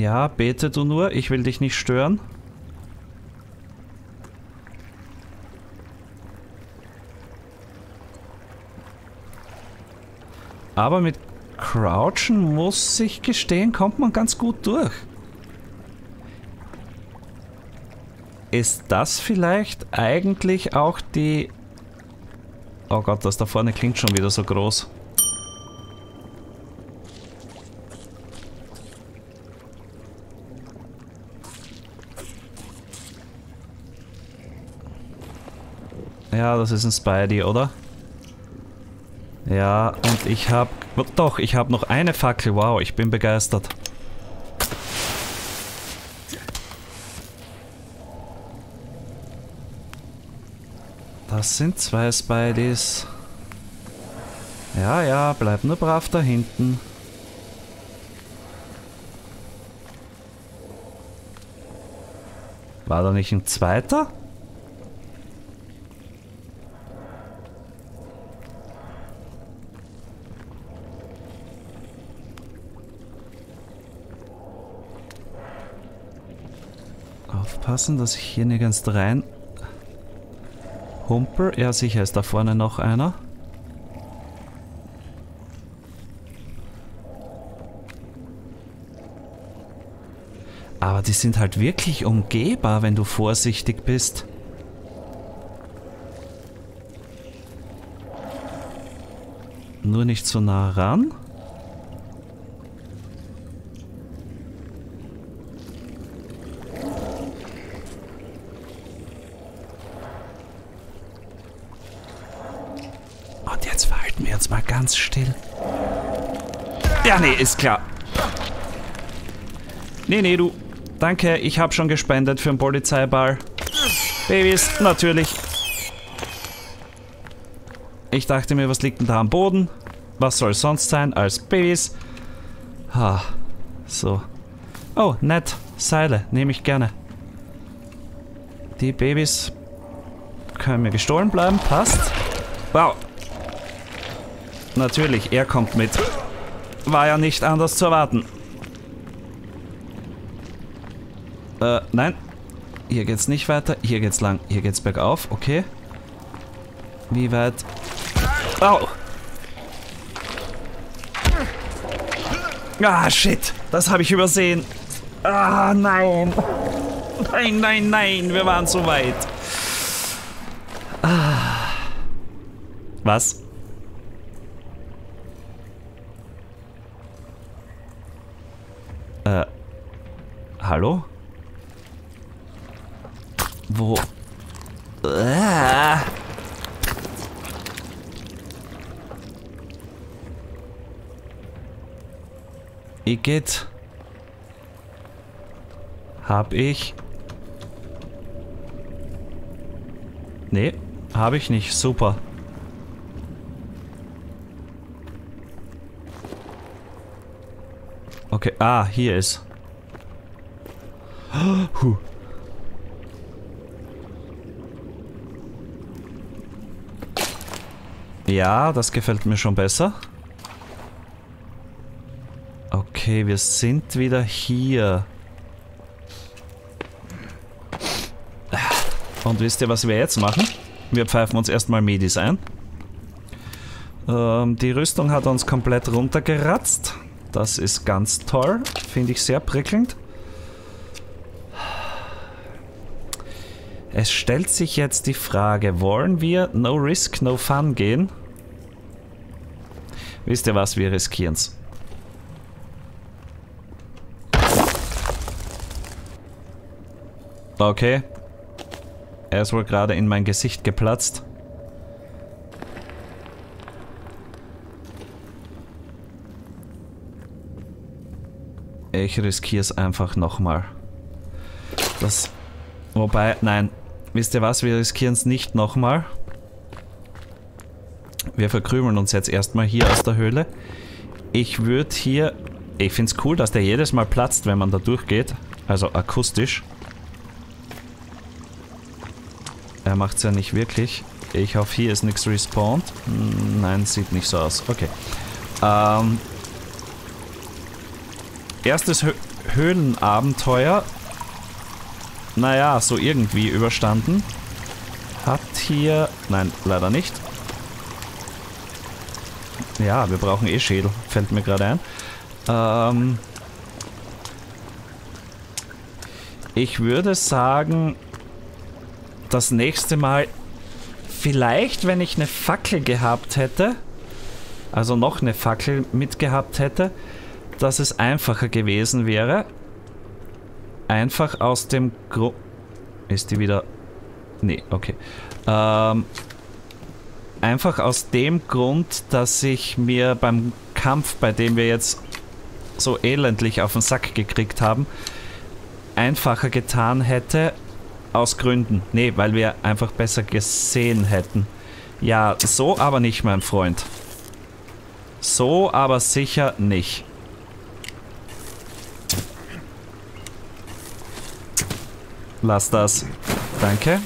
Ja, bete du nur. Ich will dich nicht stören. Aber mit Crouchen, muss ich gestehen, kommt man ganz gut durch. Ist das vielleicht eigentlich auch die... Oh Gott, das da vorne klingt schon wieder so groß. Ja, das ist ein Spidey, oder? Ja, und ich habe... Doch, ich habe noch eine Fackel. Wow, ich bin begeistert. Das sind zwei Spideys. Ja, ja, bleib nur brav da hinten. War da nicht ein zweiter? Aufpassen, dass ich hier nirgends rein humpel. Ja, sicher ist da vorne noch einer. Aber die sind halt wirklich umgehbar, wenn du vorsichtig bist. Nur nicht so nah ran. Ganz still. Ja, nee, ist klar. Nee, nee, du. Danke, ich habe schon gespendet für einen Polizeiball. Babys, natürlich. Ich dachte mir, was liegt denn da am Boden? Was soll sonst sein als Babys? Ha, so. Oh, nett. Seile, nehme ich gerne. Die Babys können mir gestohlen bleiben, passt. Wow. Natürlich, er kommt mit. War ja nicht anders zu erwarten. Nein. Hier geht's nicht weiter. Hier geht's lang. Hier geht's bergauf. Okay. Wie weit? Au! Ah, shit. Das habe ich übersehen. Ah, nein. Nein, nein, nein. Wir waren so weit. Ah. Was? Hallo? Wo? Igitt. Hab ich? Nee, hab ich nicht. Super. Okay, ah, hier ist. Huh. Ja, das gefällt mir schon besser. Okay, wir sind wieder hier. Und wisst ihr, was wir jetzt machen? Wir pfeifen uns erstmal Medis ein. Die Rüstung hat uns komplett runtergeratzt. Das ist ganz toll. Finde ich sehr prickelnd. Es stellt sich jetzt die Frage, wollen wir No Risk, No Fun gehen? Wisst ihr was, wir riskieren's. Okay. Er ist wohl gerade in mein Gesicht geplatzt. Ich riskier's einfach nochmal. Das... Wobei, nein, wisst ihr was, wir riskieren es nicht nochmal. Wir verkrümeln uns jetzt erstmal hier aus der Höhle. Ich würde hier... Ich finde es cool, dass der jedes Mal platzt, wenn man da durchgeht. Also akustisch. Er macht es ja nicht wirklich. Ich hoffe, hier ist nichts respawned. Nein, sieht nicht so aus. Okay. Erstes Höhenabenteuer, naja, so irgendwie überstanden. Hat hier... Nein, leider nicht. Ja, wir brauchen eh Schädel, fällt mir gerade ein. Ich würde sagen, das nächste Mal, vielleicht wenn ich eine Fackel gehabt hätte, also noch eine Fackel mitgehabt hätte, dass es einfacher gewesen wäre. Einfach aus dem Grund... Ist die wieder... Nee, okay. Einfach aus dem Grund, dass ich mir beim Kampf, bei dem wir jetzt so elendlich auf den Sack gekriegt haben, einfacher getan hätte, aus Gründen. Nee, weil wir einfach besser gesehen hätten. Ja, so aber nicht, mein Freund. So aber sicher nicht. Lass das. Danke.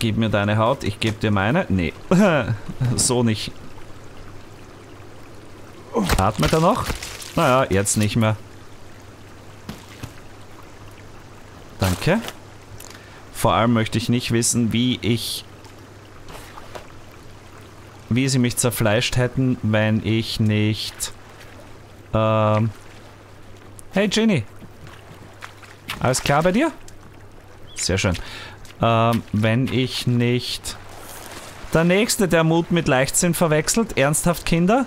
Gib mir deine Haut, ich gebe dir meine. Nee, so nicht. Atmet er noch? Naja, jetzt nicht mehr. Danke. Vor allem möchte ich nicht wissen, wie sie mich zerfleischt hätten, wenn ich nicht... Hey Ginny! Alles klar bei dir? Sehr schön. Wenn ich nicht... Der Nächste, der Mut mit Leichtsinn verwechselt. Ernsthaft, Kinder?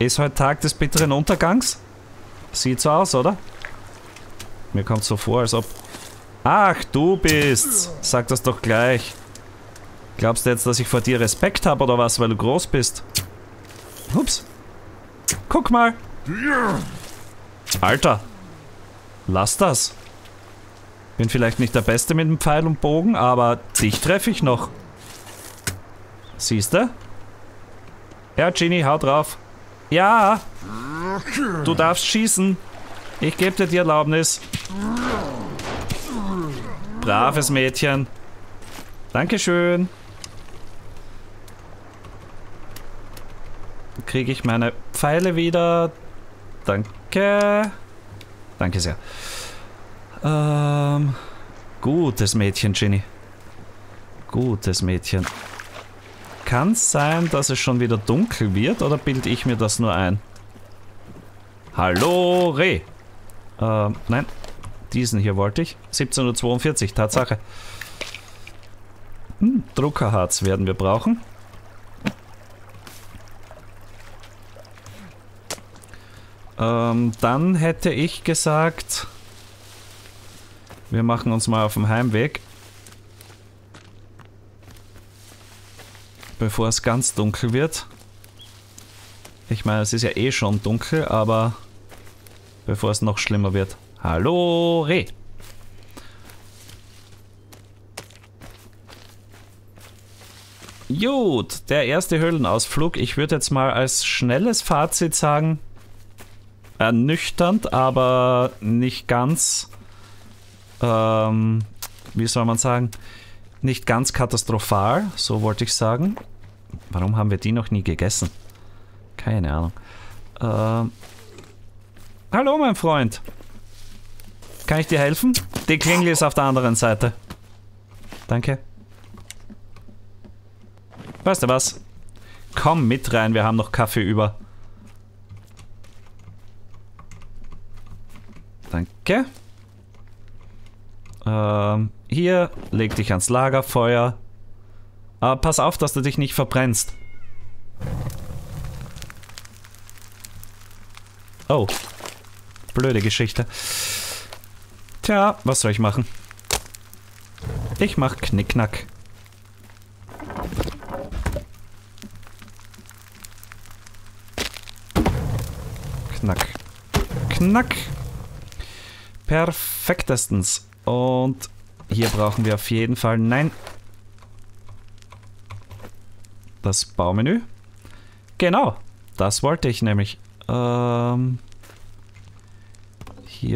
Ist heute Tag des bitteren Untergangs? Sieht so aus, oder? Mir kommt so vor, als ob... Ach, du bist's! Sag das doch gleich. Glaubst du jetzt, dass ich vor dir Respekt habe, oder was, weil du groß bist? Ups. Guck mal! Alter! Lass das! Bin vielleicht nicht der Beste mit dem Pfeil und Bogen, aber dich treffe ich noch. Siehst du? Ja, Ginny, hau drauf. Ja! Du darfst schießen. Ich gebe dir die Erlaubnis. Braves Mädchen. Dankeschön. Kriege ich meine Pfeile wieder. Danke. Danke sehr. Gutes Mädchen, Ginny. Gutes Mädchen. Kann es sein, dass es schon wieder dunkel wird, oder bilde ich mir das nur ein? Hallo, Reh. Nein, diesen hier wollte ich. 17:42 Uhr, Tatsache. Druckerharz werden wir brauchen. Dann hätte ich gesagt, wir machen uns mal auf dem Heimweg, bevor es ganz dunkel wird. Ich meine, es ist ja eh schon dunkel, aber bevor es noch schlimmer wird. Hallo, Reh! Gut, der erste Höhlenausflug. Ich würde jetzt mal als schnelles Fazit sagen, ernüchternd, aber nicht ganz, wie soll man sagen, nicht ganz katastrophal, so wollte ich sagen. Warum haben wir die noch nie gegessen? Keine Ahnung. Hallo, mein Freund. Kann ich dir helfen? Die Klingel ist auf der anderen Seite. Danke. Weißt du was? Komm mit rein, wir haben noch Kaffee über. Danke. Hier, leg dich ans Lagerfeuer. Aber pass auf, dass du dich nicht verbrennst. Oh. Blöde Geschichte. Tja, was soll ich machen? Ich mach Knickknack. Knack. Knack. Perfektestens. Und hier brauchen wir auf jeden Fall... Nein. Das Baumenü. Genau. Das wollte ich nämlich. Hier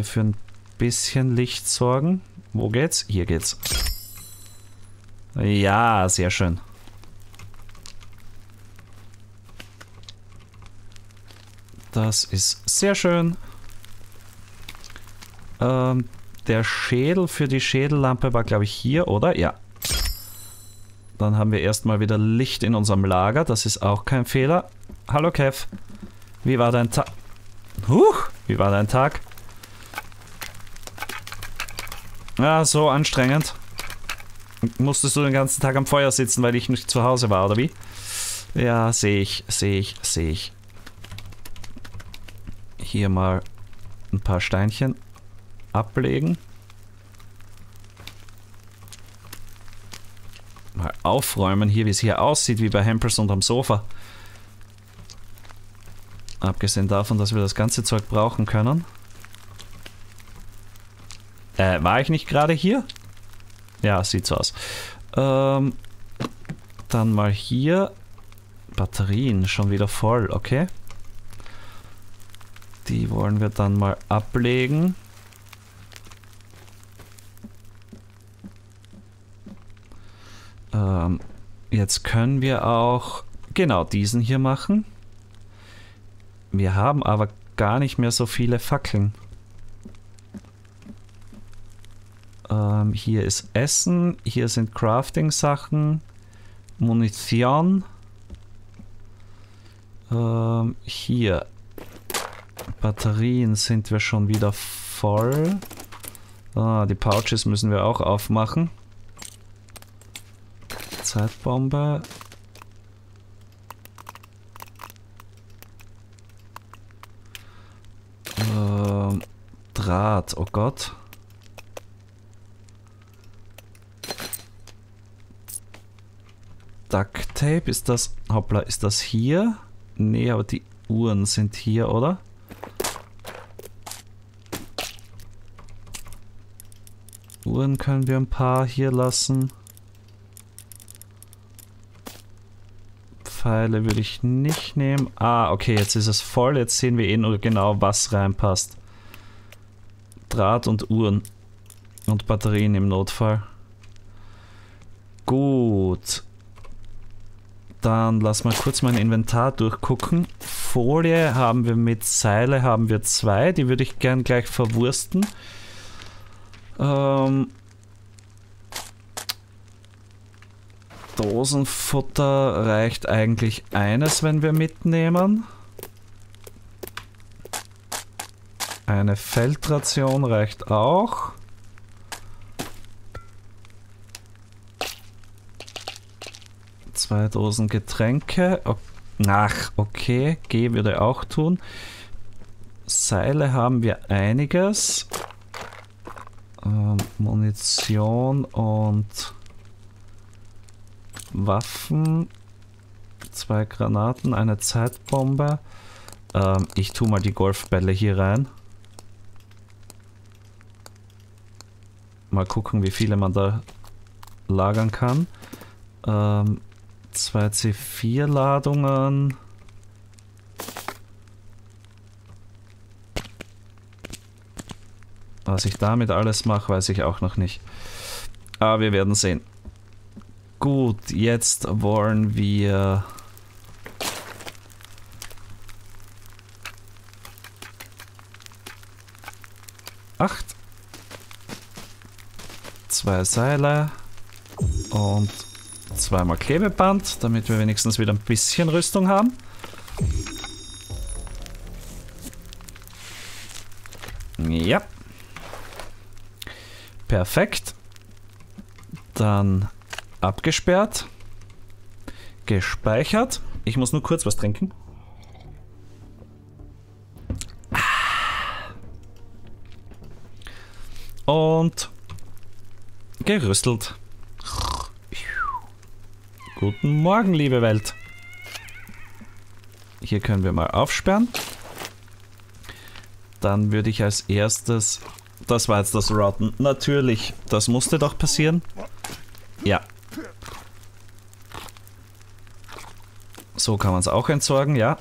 für ein bisschen Licht sorgen. Wo geht's? Hier geht's. Ja, sehr schön. Das ist sehr schön. Der Schädel für die Schädellampe war, glaube ich, hier, oder? Ja. Dann haben wir erstmal wieder Licht in unserem Lager. Das ist auch kein Fehler. Hallo Kev. Wie war dein Tag? Huch! Wie war dein Tag? Ja, so anstrengend. Musstest du den ganzen Tag am Feuer sitzen, weil ich nicht zu Hause war, oder wie? Ja, sehe ich. Hier mal ein paar Steinchen ablegen. Mal aufräumen hier, wie es hier aussieht, wie bei Hampers und am Sofa. Abgesehen davon, dass wir das ganze Zeug brauchen können. War ich nicht gerade hier? Ja, sieht so aus. Dann mal hier. Batterien, schon wieder voll, okay. Die wollen wir dann mal ablegen. Jetzt können wir auch genau diesen hier machen. Wir haben aber gar nicht mehr so viele Fackeln. Hier ist Essen, hier sind Crafting-Sachen, Munition. Hier. Batterien sind wir schon wieder voll. Ah, die Pouches müssen wir auch aufmachen. Zeitbombe. Draht, oh Gott. Ducktape, ist das... Hoppla, ist das hier? Nee, aber die Uhren sind hier, oder? Uhren können wir ein paar hier lassen. Pfeile würde ich nicht nehmen. Ah, okay, jetzt ist es voll. Jetzt sehen wir eh nur genau, was reinpasst. Draht und Uhren. Und Batterien im Notfall. Gut. Dann lass mal kurz mein Inventar durchgucken. Folie haben wir mit, Seile haben wir 2. Die würde ich gern gleich verwursten. Dosenfutter reicht eigentlich eines, wenn wir mitnehmen. Eine Feldration reicht auch. Zwei Dosen Getränke. Ach, okay. G würde auch tun. Seile haben wir einiges. Munition und Waffen. 2 Granaten, eine Zeitbombe. Ich tue mal die Golfbälle hier rein. Mal gucken, wie viele man da lagern kann. 2 C4-Ladungen. Was ich damit alles mache, weiß ich auch noch nicht. Aber wir werden sehen. Gut, jetzt wollen wir... Acht. 2 Seile und 2 mal Klebeband, damit wir wenigstens wieder ein bisschen Rüstung haben. Ja. Perfekt. Dann abgesperrt. Gespeichert. Ich muss nur kurz was trinken. Und gerüstelt. Guten Morgen, liebe Welt. Hier können wir mal aufsperren. Dann würde ich als erstes... Das war jetzt das Rotten. Natürlich, das musste doch passieren. Ja. So kann man es auch entsorgen, ja.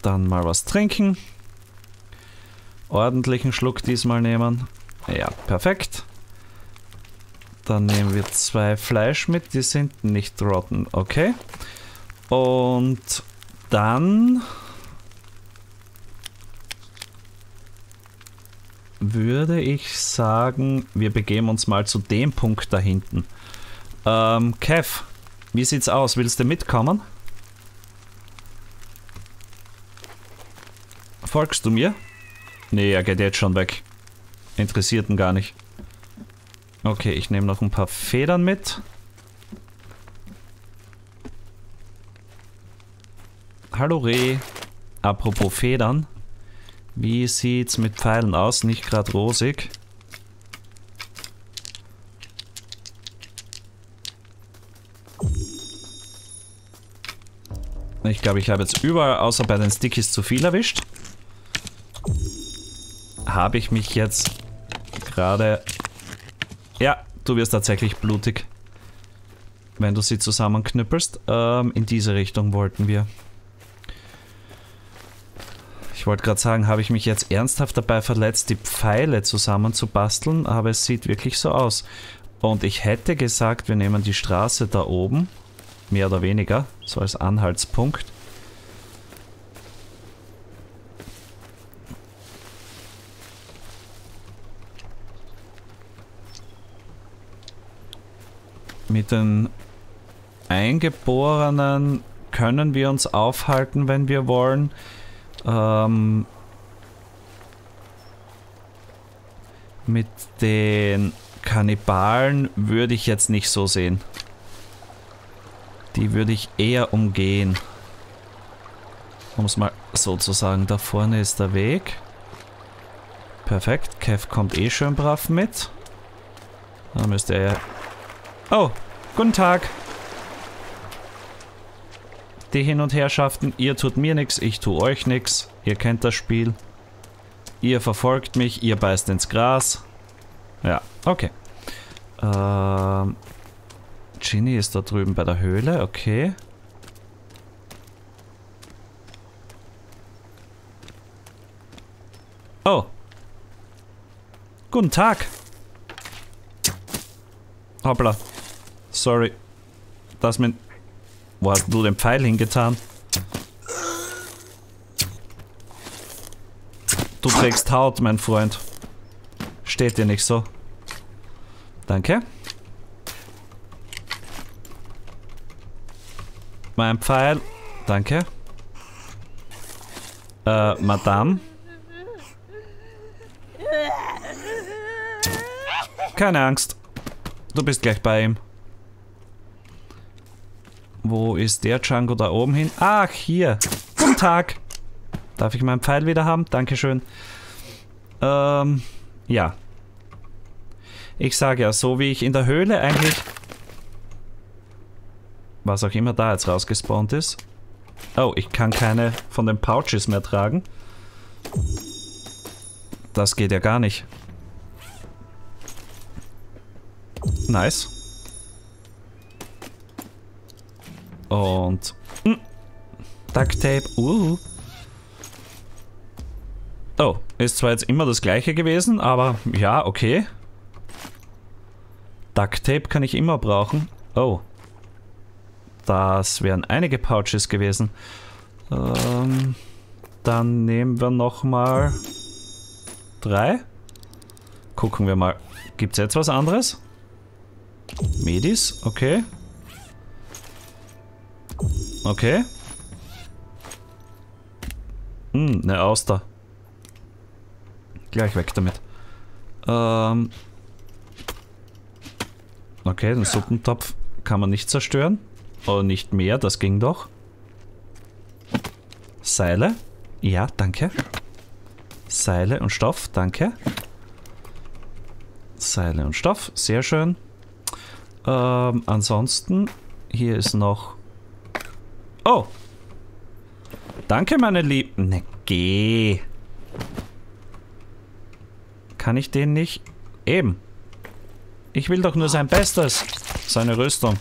Dann mal was trinken. Ordentlichen Schluck diesmal nehmen. Ja, perfekt. Dann nehmen wir 2 Fleisch mit, die sind nicht rotten. Okay. Und dann würde ich sagen, wir begeben uns mal zu dem Punkt da hinten. Kev, wie sieht's aus? Willst du mitkommen? Folgst du mir? Nee, er geht jetzt schon weg. Interessiert ihn gar nicht. Okay, ich nehme noch ein paar Federn mit. Hallo Reh. Apropos Federn. Wie sieht's mit Pfeilen aus? Nicht gerade rosig. Ich glaube, ich habe jetzt überall, außer bei den Stickies, zu viel erwischt. Habe ich mich jetzt gerade... Ja, du wirst tatsächlich blutig, wenn du sie zusammenknüppelst. In diese Richtung wollten wir. Ich wollte gerade sagen, habe ich mich jetzt ernsthaft dabei verletzt, die Pfeile zusammenzubasteln, aber es sieht wirklich so aus. Und ich hätte gesagt, wir nehmen die Straße da oben, mehr oder weniger, so als Anhaltspunkt. Mit den Eingeborenen können wir uns aufhalten, wenn wir wollen. Mit den Kannibalen würde ich jetzt nicht so sehen. Die würde ich eher umgehen. Um es mal so zu sagen, da vorne ist der Weg. Perfekt, Kev kommt eh schön brav mit. Da müsste er... Oh, guten Tag. Die Hin- und Herrschaften, ihr tut mir nichts, ich tue euch nichts. Ihr kennt das Spiel. Ihr verfolgt mich, ihr beißt ins Gras. Ja, okay. Ginny ist da drüben bei der Höhle, okay. Oh. Guten Tag. Hoppla. Sorry. Dass mir... Wo hast du den Pfeil hingetan? Du trägst Haut, mein Freund. Steht dir nicht so. Danke. Mein Pfeil. Danke. Madame. Keine Angst. Du bist gleich bei ihm. Wo ist der Django da oben hin? Ach, hier. Guten Tag. Darf ich meinen Pfeil wieder haben? Dankeschön. Ja. Ich sage ja, so wie ich in der Höhle eigentlich... Was auch immer da jetzt rausgespawnt ist. Oh, ich kann keine von den Pouches mehr tragen. Das geht ja gar nicht. Nice. Und... Ducktape. Oh, ist zwar jetzt immer das gleiche gewesen, aber ja, okay. Ducktape kann ich immer brauchen. Oh. Das wären einige Pouches gewesen. Dann nehmen wir nochmal 3. Gucken wir mal. Gibt es jetzt was anderes? Medis, okay. Okay. Eine Auster. Gleich weg damit. Okay, den Suppentopf kann man nicht zerstören. Oh, nicht mehr, das ging doch. Seile. Ja, danke. Seile und Stoff, danke. Seile und Stoff, sehr schön. Ansonsten, hier ist noch... Oh! Danke, meine Lieben. Ne, geh. Kann ich den nicht? Eben. Ich will doch nur sein Bestes. Seine Rüstung.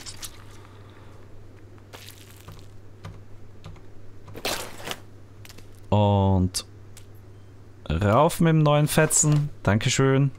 Und rauf mit dem neuen Fetzen. Dankeschön.